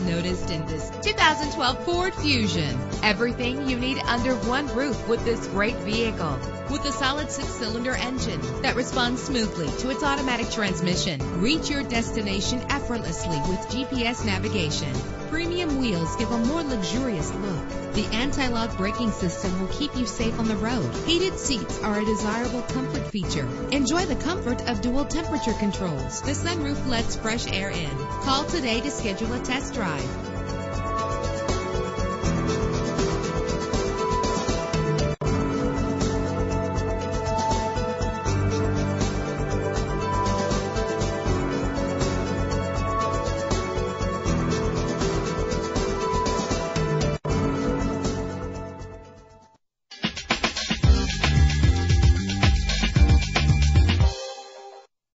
is noticed in this 2012 Ford Fusion. Everything you need under one roof with this great vehicle. With a solid 6-cylinder engine that responds smoothly to its automatic transmission, reach your destination effortlessly with GPS navigation. Premium wheels give a more luxurious look. The anti-lock braking system will keep you safe on the road. Heated seats are a desirable comfort feature. Enjoy the comfort of dual temperature controls. The sunroof lets fresh air in. Call today to schedule a test drive.